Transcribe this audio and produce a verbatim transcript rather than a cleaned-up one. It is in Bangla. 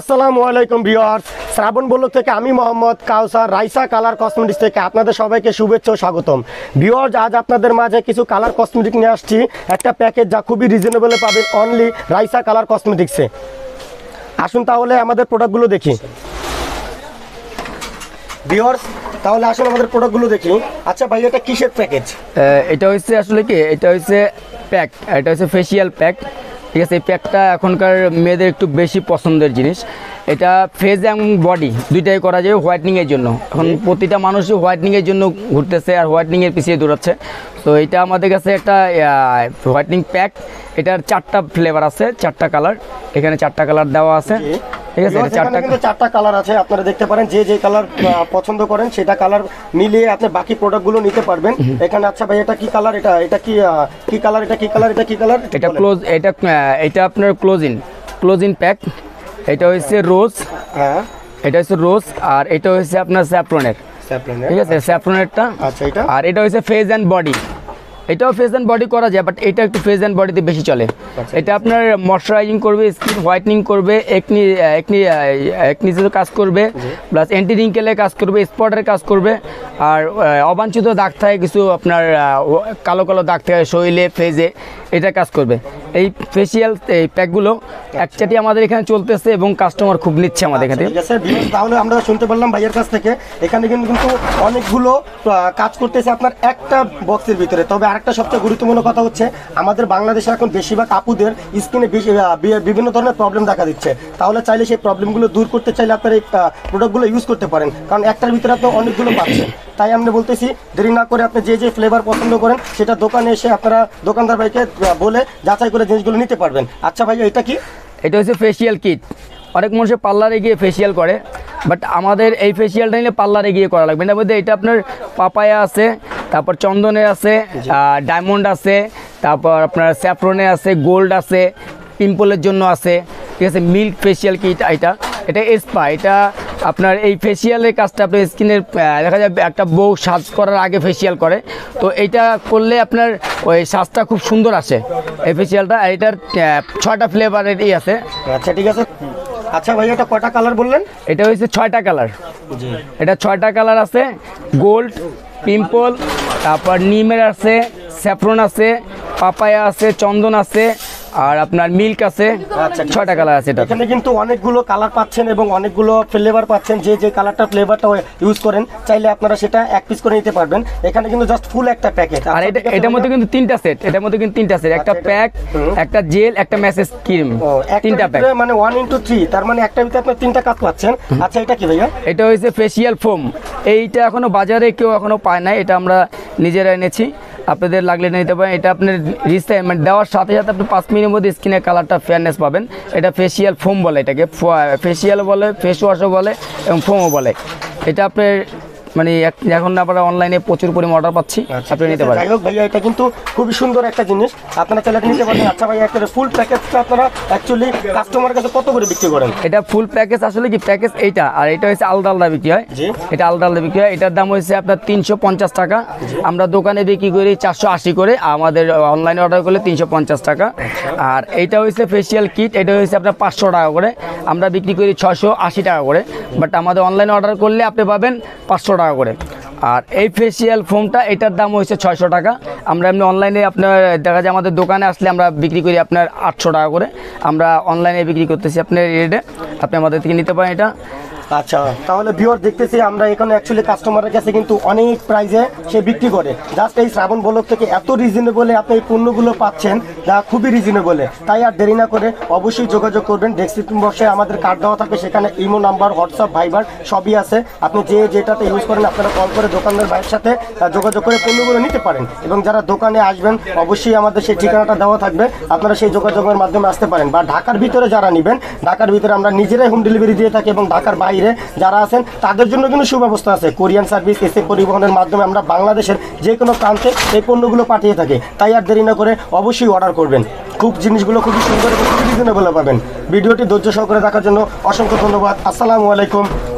আসসালামু আলাইকুম ভিউয়ার্স, শ্রাবণ ব্লগ থেকে আমি মোহাম্মদ কাউসার, রাইসা কালার কসমেটিক্স থেকে আপনাদের সবাইকে শুভেচ্ছা ও স্বাগতম। ভিউয়ার্স, আজ আপনাদের মাঝে কিছু কালার কসমেটিক নিয়ে আসছি, একটা প্যাকেজ যা খুবই রিজনেবলে পাবেন অনলি রাইসা কালার কসমেটিক্সে। আসুন তাহলে আমাদের প্রোডাক্টগুলো দেখি। ভিউয়ার্স, তাহলে আসলে আমাদের প্রোডাক্টগুলো দেখি। আচ্ছা ভাই, এটা কিসের প্যাকেজ? এটা হচ্ছে আসলে কি, এটা হচ্ছে প্যাক, এটা হচ্ছে ফেসিয়াল প্যাক। ঠিক আছে, এই প্যাকটা এখনকার মেয়েদের একটু বেশি পছন্দের জিনিস। এটা ফেস এবং বডি দুইটাই করা যায় হোয়াইটনিংয়ের জন্য। এখন প্রতিটা মানুষই হোয়াইটনিংয়ের জন্য ঘুরতেছে আর হোয়াইটনিংয়ের পিছিয়ে দৌড়াচ্ছে। তো এটা আমাদের কাছে একটা হোয়াইটনিং প্যাক। এটার চারটা ফ্লেভার আছে, চারটা কালার, এখানে চারটা কালার দেওয়া আছে। ঠিক আছে, চারটা চারটা কালার আছে, আপনারা দেখতে পারেন। যে যে কালার পছন্দ করেন সেটা কালার মিলিয়ে আপনি বাকি প্রোডাক্টগুলো নিতে পারবেন এখানে। আচ্ছা ভাই, এটা কি কালার? এটা এটা কি কি কালার? এটা কি কালার? এটা কি কালার? এটা ক্লোজ, এটা এটা আপনার ক্লোজিন ক্লোজিন প্যাক। এটা হচ্ছে রোজ, হ্যাঁ এটা হচ্ছে রোজ, আর এটা হচ্ছে আপনার স্যাফ্রনের। ঠিক আছে, স্যাফ্রনেরটা। আচ্ছা, এটা আর এটা হচ্ছে ফেস অ্যান্ড বডি। এটাও ফেস অ্যান্ড বডি করা যায়, বাট এটা একটু ফেস অ্যান্ড বডিতে বেশি চলে। এটা আপনার ময়শ্চারাইজিং করবে, স্কিন হোয়াইটনিং করবে, একনি একনি একনিজের কাজ করবে, প্লাস অ্যান্টি রিঙ্কেলে কাজ করবে, স্পটের কাজ করবে। আর অবাঞ্ছিত দাগ থাকে কিছু, আপনার কালো কালো দাগ থাকে শরীরে, ফেজে, এটা কাজ করবে। এই ফেসিয়াল এই প্যাকগুলো একচাটি আমাদের এখানে চলতেছে এবং কাস্টমার খুব নিচ্ছে আমাদের এখানে। ঠিক আছে, তাহলে আমরা শুনতে পারলাম ভাইয়ের কাছ থেকে এখানে কিন্তু অনেকগুলো কাজ করতেছে আপনার একটা বক্সের ভিতরে। তবে আরেকটা সবচেয়ে গুরুত্বপূর্ণ কথা হচ্ছে, আমাদের বাংলাদেশে এখন বেশিরভাগ আপুদের স্কিনে বিভিন্ন ধরনের প্রবলেম দেখা দিচ্ছে। তাহলে চাইলে সেই প্রবলেমগুলো দূর করতে চাইলে আপনার এই প্রোডাক্টগুলো ইউজ করতে পারেন, কারণ একটার ভিতরে আপনি অনেকগুলো পাচ্ছেন। তাই আমরা বলতেছি দেরি না করে আপনি যে যে ফ্লেভার পছন্দ করেন সেটা দোকানে এসে আপনারা দোকানদার ভাইকে বলে যাচাই করে জিনিসগুলো নিতে পারবেন। আচ্ছা ভাই, এটা কি? এটা হচ্ছে ফেসিয়াল কিট। অনেক মানুষের পার্লারে গিয়ে ফেসিয়াল করে, বাট আমাদের এই ফেসিয়ালটা নিয়ে পার্লারে গিয়ে করা লাগবে। এটার মধ্যে এটা আপনার পাপায়া আছে, তারপর চন্দনে আছে, ডায়মন্ড আছে, তারপর আপনার স্যাফ্রনে আছে, গোল্ড আছে, পিম্পলের জন্য আছে। ঠিক আছে, মিল্ক ফেসিয়াল কিট। এটা এটা স্পা। এটা আপনার এই ফেসিয়ালের কাজটা আপনার স্কিনের, দেখা যায় একটা বউ সাজ করার আগে ফেসিয়াল করে, তো এইটা করলে আপনার ওই সাজটা খুব সুন্দর আসে এই ফেসিয়ালটা। এটার ছয়টা ফ্লেভারের এই আছে। আচ্ছা ঠিক আছে। আচ্ছা ভাই, এটা কয়টা কালার বললেন? এটা হচ্ছে ছয়টা কালার। এটা ছয়টা কালার আছে, গোল্ড, পিম্পল, তারপর নিমের আছে, স্যাফ্রন আছে, পাপায়া আছে, চন্দন আছে, আর আপনার মিল্ক আছে। আচ্ছা, ছয়টা কালার আছে। এখানে কিন্তু অনেকগুলো কালার পাচ্ছেন এবং অনেকগুলো ফ্লেভার পাচ্ছেন। যে যে কালারটা ফ্লেভারটা ইউজ করেন চাইলে আপনারা সেটা এক পিস করে নিতে পারবেন। এখানে কিন্তু জাস্ট ফুল একটা প্যাকেট। আর এটা এটার মধ্যে কিন্তু তিনটা সেট, এটার মধ্যে কিন্তু তিনটা সেট, একটা প্যাক, একটা জেল, একটা ম্যাসেজ ক্রিম, তিনটা প্যাক, মানে ওয়ান ইনটু থ্রি। তার মানে একটা ভিতরে আপনি তিনটা কাজ পাচ্ছেন। আচ্ছা, এটা কি ভাইয়া? এটা হইছে ফেসিয়াল ফোম। এইটা এখনো বাজারে কেউ এখনো পায় না, এটা আমরা নিজেরা এনেছি, আপনাদের লাগলে নিতে পারেন। এটা আপনার রিসাইনমেন্ট দেওয়ার সাথে সাথে আপনি পাঁচ মিনিটের মধ্যে স্কিনের কালারটা ফেয়ারনেস পাবেন। এটা ফেসিয়াল ফোম বলে, এটাকে ফেসিয়াল বলে, ফেস ওয়াশও বলে এবং ফোমও বলে। এটা আপনার মানে এখন আমরা অনলাইনে প্রচুর পরিমাণে অর্ডার পাচ্ছি, আপনি নিতে পারেন। যাই হোক ভাইয়া, এটা কিন্তু খুবই সুন্দর একটা জিনিস, আপনারা চাইলে নিতে পারেন। আচ্ছা ভাইয়া, একটা ফুল প্যাকেজটা আপনারা অ্যাকচুয়ালি কাস্টমার কাছে কত করে বিক্রি করেন? এটা ফুল প্যাকেজ আসলে কি প্যাকেজ এইটা, আর এটা হচ্ছে আলাদা আলাদা বিক্রি হয়। এটা আলাদা আলাদা বিক্রি হয়। এটার দাম হচ্ছে আপনার তিনশো পঞ্চাশ টাকা। আমরা দোকানে বিক্রি করি চারশো আশি করে, আমাদের অনলাইনে অর্ডার করলে তিনশো পঞ্চাশ টাকা। আর এইটা হচ্ছে ফেসিয়াল কিট, এটা হচ্ছে আপনার পাঁচশো টাকা করে, আমরা বিক্রি করি ছশো আশি টাকা করে। বাট আমাদের অনলাইনে অর্ডার করলে আপনি পাবেন পাঁচশো টাকা করে। আর এই ফেসিয়াল ফোমটা, এটার দাম হয়েছে ছয়শো টাকা। আমরা এমনি অনলাইনে আপনার দেখা যায় আমাদের দোকানে আসলে আমরা বিক্রি করি আপনার আটশো টাকা করে, আমরা অনলাইনে বিক্রি করতেছি আপনার রেটে, আপনি আমাদের থেকে নিতে পারেন এটা। আচ্ছা, তাহলে ভিউয়ার দেখতেছি আমরা এখানে অ্যাকচুয়ালি কাস্টমারের কাছে কিন্তু অনেক প্রাইজে সে বিক্রি করে। জাস্ট এই শ্রাবণ ব্লগ থেকে এত রিজনেবলে আপনি এই পণ্যগুলো পাচ্ছেন যা খুবই রিজনেবলে। তাই আর দেরি না করে অবশ্যই যোগাযোগ করবেন। ডেসক্রিপশন বক্সে আমাদের কার্ড দেওয়া থাকবে, সেখানে ইমো নাম্বার, হোয়াটসঅ্যাপ, ভাইবার সবই আছে। আপনি যে যেটাতে ইউজ করেন আপনারা কল করে দোকানদার ভাইয়ের সাথে যোগাযোগ করে পণ্যগুলো নিতে পারেন। এবং যারা দোকানে আসবেন অবশ্যই আমাদের সেই ঠিকানাটা দেওয়া থাকবে, আপনারা সেই যোগাযোগের মাধ্যমে আসতে পারেন। বা ঢাকার ভিতরে যারা নেবেন, ঢাকার ভিতরে আমরা নিজেরাই হোম ডেলিভারি দিয়ে থাকি, এবং ঢাকার বাইরে যারা আছেন তাদের জন্য কিন্তু সুব্যবস্থা আছে। কোরিয়ান সার্ভিস, এসে পরিবহনের মাধ্যমে আমরা বাংলাদেশের যে কোনো প্রান্তে এই পণ্যগুলো পাঠিয়ে থাকি। তাই আর দেরি না করে অবশ্যই অর্ডার করবেন। খুব জিনিসগুলো খুবই সুন্দর এবং খুবই রিজনেবল পাবেন। ভিডিওটি ধৈর্য সহকারে দেখার জন্য অসংখ্য ধন্যবাদ। আসসালামু আলাইকুম।